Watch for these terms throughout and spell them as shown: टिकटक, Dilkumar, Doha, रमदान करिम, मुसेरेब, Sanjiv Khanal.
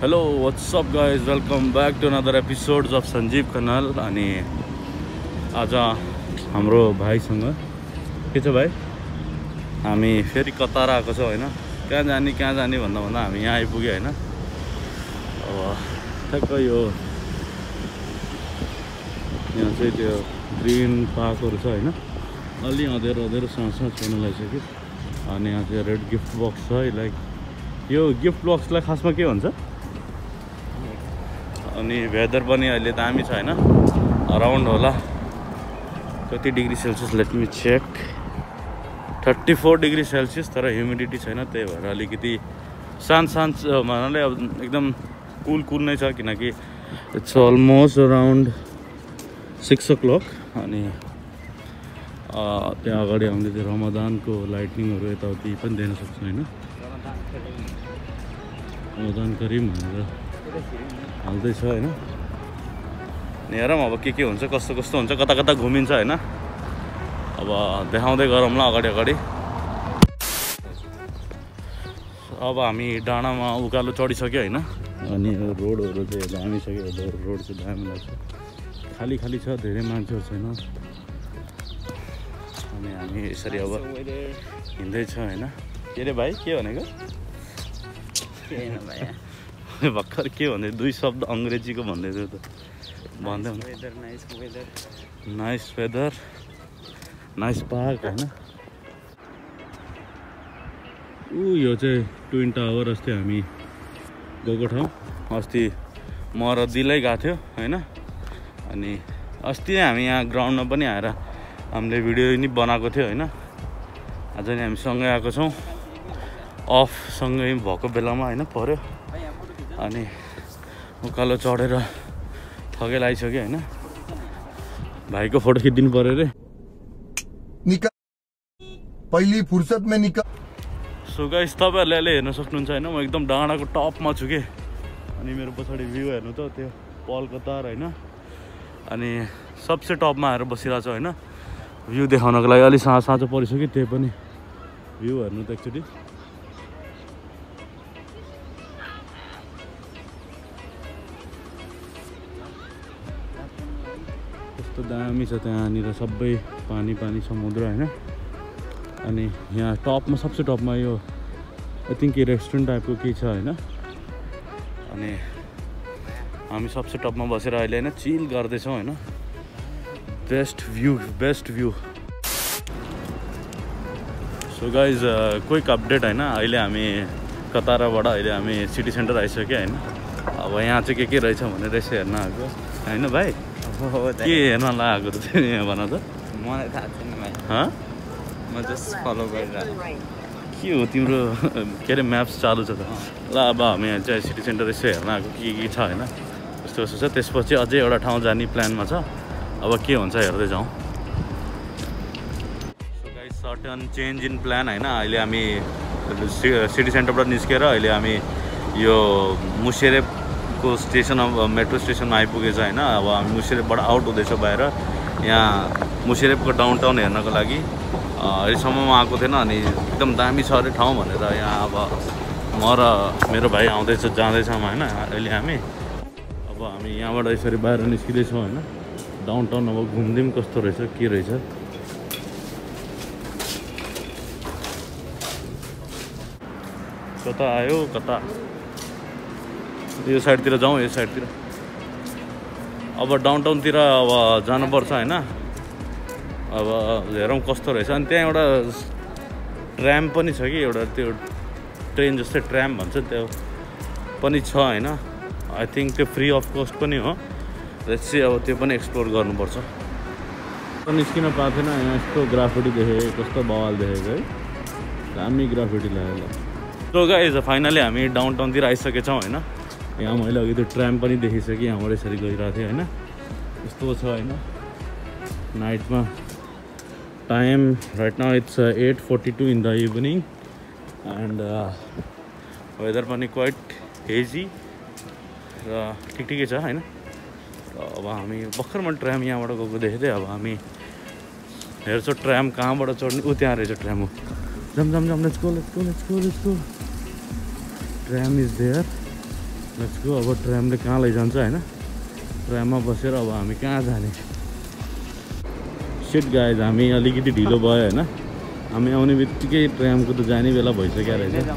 Hello what's up guys, welcome back to another episodes of Sanjeev Khanal. अनि आज हाम्रो भाइसँग के छ भाइ, हामी फेरि कतार आएको छौं हैन। कहाँ जाने भन्दा हामी यहाँ आइपुग्यो हैन। अब ठ्याक्क यो यहाँ चाहिँ त्यो ग्रीन पार्कहरु छ हैन, अलि अँधेरो साँझ छुन लागिसक्यो। अनि यहाँ चाहिँ रेड गिफ्ट बक्स छ। लाइक यो गिफ्ट बक्सलाई खासमा के भन्छ? अनि वेदर पनि अहिले दामी छ हैन, अराउन्ड होला कति degree Celsius, let me check, 34 degree Celsius. तर ह्युमिडिटी छैन, त्यही भएर अलिकति शान्त भन्नाले अब एकदम कुल नै छ, किनकि इट्स अलमोस्ट अराउन्ड 6 o'clock। अनि त्यहाँ अगाडि हामीले त्यो रमदानको लाइटिङहरू यताउति पनि देख्न सक्छौँ हैन, रमदान करिम भनेर हाल्दै छ हैन। हेरौँ अब के हुन्छ, कस्तो हुन्छ, कता घुमिन्छ हैन। अब देखाउँदै गरौँला अगाडि। अब हामी डाँडामा उकालो चढिसक्यो हैन। अनि रोडहरू चाहिँ दामी छ, रोड चाहिँ दामी लाग्छ, खाली छ, धेरै मान्छेहरू छैन। अनि हामी यसरी अब हिँड्दैछ हैन। के रे भाइ, के भनेको? भर्खर के भन्दै, 2 शब्द अङ्ग्रेजीको भन्दै थियो त, भन्दै नाइस वेदर नाइस पार्क हैन। ऊ यो चाहिँ ट्विन टावर, अस्ति हामी गएको ठाउँ, अस्ति म र दिलै गएको थियो हैन। अनि अस्ति नै हामी यहाँ ग्राउन्डमा पनि आएर हामीले भिडियो नि बनाएको थियो हैन। आज नि हामी सँगै आएको छौँ, अफ सँगै भएको बेलामा हैन पर्यो। अनि उकालो चढेर थके लागिसक्यो हैन। भाइको फोटो खिचिदिनु पर्यो रे, पहिली फुर्सतमा निकाल। सो गाइस, तपाईँहरूले अहिले हेर्न सक्नुहुन्छ हैन, म एकदम डाँडाको टपमा छु के। अनि मेरो पछाडि भ्यू हेर्नु त, त्यो कतार हैन। अनि सबसे टपमा आएर बसिरहेको छु हैन, भ्यू देखाउनको लागि। अलि साँचो परिसक्यो, त्यही पनि भ्यू हेर्नु त एकचोटि। कस्तो दामी छ त्यहाँनिर, सबै पानी समुद्र हैन। अनि यहाँ टपमा, सबसे टपमा यो आई थिङ्क रेस्टुरेन्ट टाइपको केही छ हैन। अनि हामी सबसे टपमा बसेर अहिले हैन चिल गर्दैछौँ हैन। Best view. So guys, quick update हैन, अहिले हामी कतारबाट अहिले हामी सिटी सेन्टर आइसक्यो हैन। अब यहाँ चाहिँ के रहेछ भनेर यसो हेर्न आएको हैन। भाइ के हेर्न लागेको त थियो नि भन त? मलाई थाहा छैन भाइ, म जस्ट फलो गरिरहेको के हो तिम्रो, के अरे म्याप्स चालु छ त ल। अब हामी चाहिँ सिटी सेन्टर यसो हेर्न आएको, के छ हैन, कस्तो छ। त्यसपछि अझै एउटा ठाउँ जाने प्लानमा छ, अब के हुन्छ हेर्दै जाउँ। So guys, certain change in plan हैन। अहिले हामी सिटी सेन्टरबाट निस्केर अहिले हामी यो मुसेरेबको स्टेसन, मेट्रो स्टेसनमा आइपुगेछ हैन। अब हामी मुसेरेबबाट आउट हुँदैछ बाहिर। यहाँ मुसेरेबको डाउनटाउन हेर्नको लागि अहिलेसम्म आएको थिएन। अनि एकदम दामी छ अरे ठाउँ भनेर यहाँ अब म र मेरो भाइ जाँदैछौँ हैन। अहिले अब हामी यहाँबाट यसरी बाहिर निस्किँदैछौँ हैन, डाउनटाउन। अब घुम्दै कस्तो रहेछ, के रहेछ। कता आयो कता, यो साइडतिर जाउँ, यो साइडतिर। अब डाउनटाउनतिर अब जानुपर्छ हैन। अब हेरौँ कस्तो रहेछ। अनि त्यहाँ एउटा ट्राम पनि छ कि, एउटा त्यो ट्रेन जस्तै ट्राम भन्छ, त्यो पनि छ हैन। आई थिङ्क त्यो फ्री अफ कस्ट पनि हो। त्यसपछि अब त्यो पनि एक्सप्लोर गर्नुपर्छ। निस्किन पाएको थिएन। यहाँ यस्तो ग्राफिटी देखेँ, कस्तो बवाल देखेको है, दामी ग्राफिटी लाग्यो। सो गाइज, फाइनली हामी डाउनटाउनतिर आइसकेछौँ हैन। यहाँ मैले अघि त्यो ट्राम पनि देखिसकेँ, यहाँबाट यसरी गइरहेको थिएँ हैन। यस्तो छ हैन, नाइटमा time right now it's 8:42 in the evening. And weather पनि क्वाइट हेजी र ठिकै छ हैन। अब हामी भर्खर मैले ट्राम यहाँबाट गएको देखेको थिएँ। अब हामी हेर्छौँ ट्राम कहाँबाट चढ्ने। ऊ त्यहाँ रहेछ tram, Jump, let's go. Tram is there. Let's go. अब ट्रामले कहाँ लैजान्छ हैन, ट्राममा बसेर अब हामी कहाँ जाने। शिट गाइस, हामी अलिकति ढिलो भयो हैन। हामी आउने बित्तिकै ट्रामको त जाने बेला भइसक्यो रहेछ।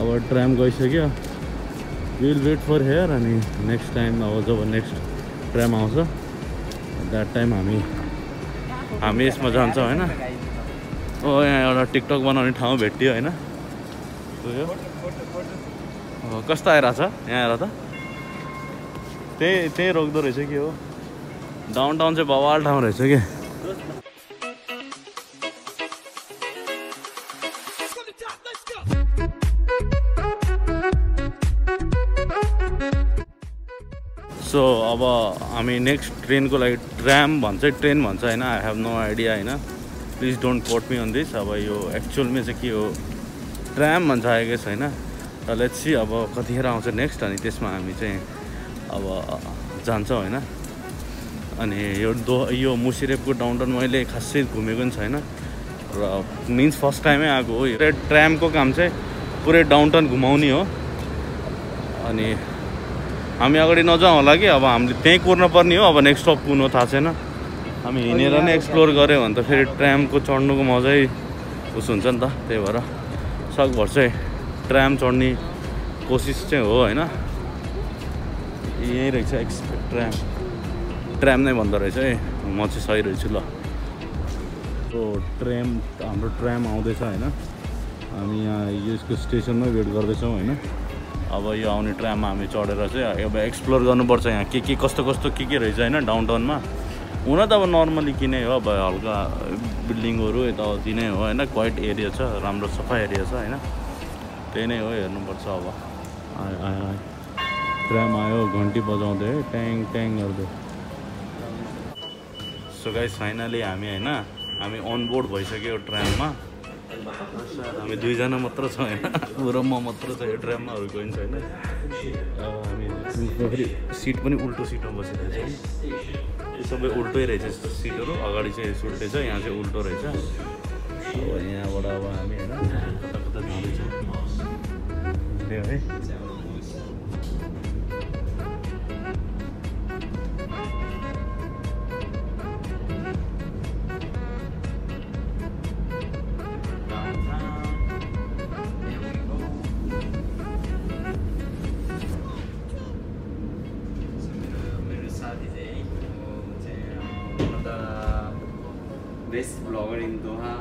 अब ट्राम गइसक्यो, we will wait for here अनि नेक्स्ट टाइम अब जब नेक्स्ट ट्राम आउँछ दैट टाइम हामी यसमा जान्छौँ हैन। ओ यहाँ एउटा टिकटक बनाउने ठाउँ भेटियो हैन। कस्तो आइरहेछ यहाँ आएर त त्यही रोक्दो रहेछ कि हो। डाउनटाउन चाहिँ बवाल ठाउँ रहेछ कि। सो अब हामी नेक्स्ट ट्रेनको लागि ट्रेन भन्छ हैन। आई हेभ नो आइडिया हैन, please don't quote me on this. अब यो एक्चुअलमा चाहिँ के हो, ट्राम भन्छ आइ गेस हैन। र लेट्स सी अब कतिखेर आउँछ नेक्स्ट, अनि त्यसमा हामी चाहिँ अब जान्छौँ हैन। अनि यो मुसिरेबको डाउनटाउन मैले खासै घुमेको नि छैन र मिन्स फर्स्ट टाइमै आएको हो। यो ट्रामको काम चाहिँ पुरै डाउनटाउन घुमाउने हो। अनि हामी अगाडि नजाउँ होला कि, अब हामीले त्यहीँ कुर्नुपर्ने हो। अब नेक्स्ट स्टप कुन हो थाहा छैन। हामी हिँडेर नै एक्सप्लोर गऱ्यो भने त फेरि ट्रामको चढ्नुको मजै उस हुन्छ नि त। त्यही भएर सकभर चाहिँ ट्राम चढ्ने कोसिस चाहिँ हो हैन। यही रहेछ एक्सपेक्ट ट्राम नै भन्दो रहेछ है। म चाहिँ सही रहेछु ल। सो ट्राम हाम्रो ट्राम आउँदैछ हैन। हामी यहाँ यसको स्टेसनमै वेट गर्दैछौँ हैन। अब यो आउने ट्राममा हामी चढेर चाहिँ अब एक्सप्लोर गर्नुपर्छ यहाँ के कस्तो के रहेछ हैन डाउनटाउनमा। हुन त अब नर्मली किन हो, अब हल्का बिल्डिङहरू यताउति नै हो हैन। क्वाइट एरिया छ, राम्रो सफा एरिया छ हैन। त्यही नै हो, हेर्नुपर्छ अब। ट्राम आयो घन्टी बजाउँदै ट्याङ ट्याङ गर्दै। सो गाइस फाइनली हामी अनबोर्ड भइसक्यो ट्राममा। हामी दुईजना मात्र छ हैन, र म मात्र छ यो ट्राममा, अरू कोही छैन। हामी फेरि सिट पनि उल्टो सिटमा बसिरहेछ। यो सबै उल्टै रहेछ सिटहरू। अगाडि चाहिँ सुल्टै छ, यहाँ चाहिँ उल्टो रहेछ। अब यहाँबाट अब हामी हैन कता जाँदैछौँ है। Best blogger in Doha.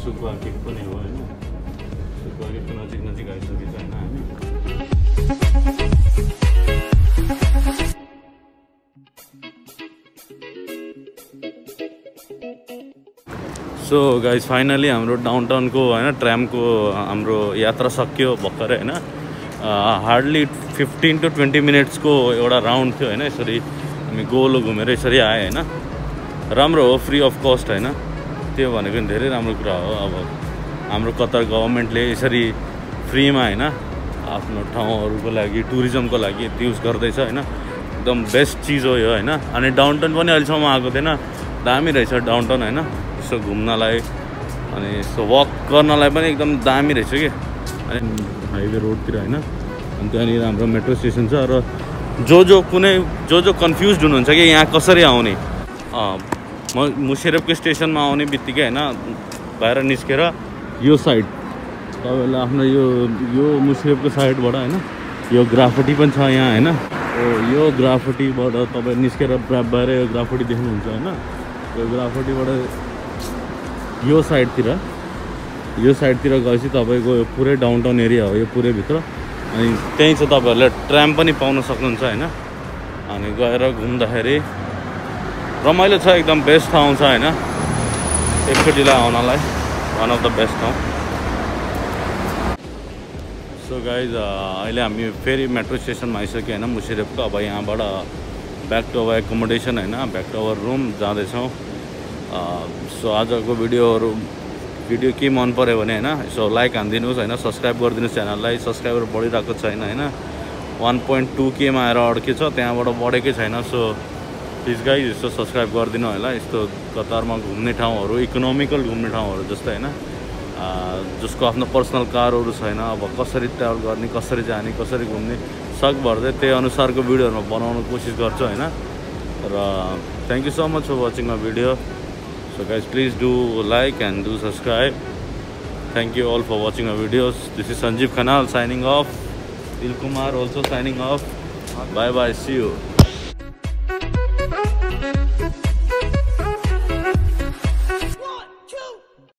सुकुवा केक पनि हो हैन। सुकुवा केक पनि नजिक आइसकेको छ हैन। हामी सो गाइस फाइनली हाम्रो डाउनटाउनको हैन ट्रामको हाम्रो यात्रा सकियो भर्खरै हैन। हार्डली 15 to 20 मिनेट्सको एउटा राउन्ड थियो हैन। यसरी हामी गोलो घुमेर यसरी आए हैन। राम्रो हो, फ्री अफ कस्ट हैन। त्यो भनेको नि धेरै राम्रो कुरा हो। अब हाम्रो कतार गभर्मेन्टले यसरी फ्रीमा हैन आफ्नो ठाउँहरूको लागि टुरिज्मको लागि युज गर्दैछ हैन। एकदम बेस्ट चिज हो यो हैन। अनि डाउनटाउन पनि अहिलेसम्म आएको थिएन, दामी रहेछ डाउनटाउन हैन। यसो घुम्नलाई अनि यसो वक गर्नलाई पनि एकदम दामी रहेछ कि। अनि हाइवे रोडतिर हैन, अनि त्यहाँनिर हाम्रो मेट्रो स्टेसन छ। र जो कन्फ्युज हुनुहुन्छ कि यहाँ कसरी आउने, मुसिरेबको स्टेसनमा आउने बित्तिकै हैन बाहिर निस्केर यो साइड तपाईँले आफ्नो यो मुसिरेबको साइडबाट हैन यो ग्राफिटी पनि छ यहाँ हैन। यो ग्राफिटीबाट तपाईँ निस्केर बाहिर यो ग्राफिटी देख्नुहुन्छ हैन। यो ग्राफिटीबाट यो साइडतिर गएपछि तपाईँको यो पुरै डाउनटाउन एरिया हो, यो पुरै भित्र। अनि त्यहीँ चाहिँ तपाईँहरूले ट्राम पनि पाउन सक्नुहुन्छ हैन। अनि गएर घुम्दाखेरि रमाइलो छ, एकदम बेस्ट ठाउँ छ हैन एकचोटिलाई आउनलाई। one of the best now. So guys, अहिले हामी फेरि मेट्रो स्टेशन आइसक्यो हैन मुशेरेबको। अब यहाँबाट बैक टू आवर एकोमोडेशन हैन, बैक टू आवर रूम जाँदै छौं। सो आजको भिडियो के मन पर्यो भने हैन सो लाइक हान्दिनुस् हैन, सब्स्क्राइब गरिदिनुस् च्यानललाई। सब्स्क्राइबर बढिरहेको छैन हैन, 1.2k मा आएर अड्के छ, त्यहाँबाट बढेकै छैन। सो प्लिज गाइज यसो सब्सक्राइब गरिदिनु होला। यस्तो कतारमा घुम्ने ठाउँहरू, इकोनोमिकल घुम्ने ठाउँहरू जस्तै हैन, जसको आफ्नो पर्सनल कारहरू छैन, अब कसरी ट्राभल गर्ने, कसरी जाने, कसरी घुम्ने सकभर चाहिँ त्यही अनुसारको भिडियोहरुमा बनाउने कोसिस गर्छु हैन। र thank you so much for watching my video. So guys, please do like and do subscribe. Thank you all for watching our videos. This is Sanjiv Khanal signing off. Dilkumar also signing off. Bye bye. See you.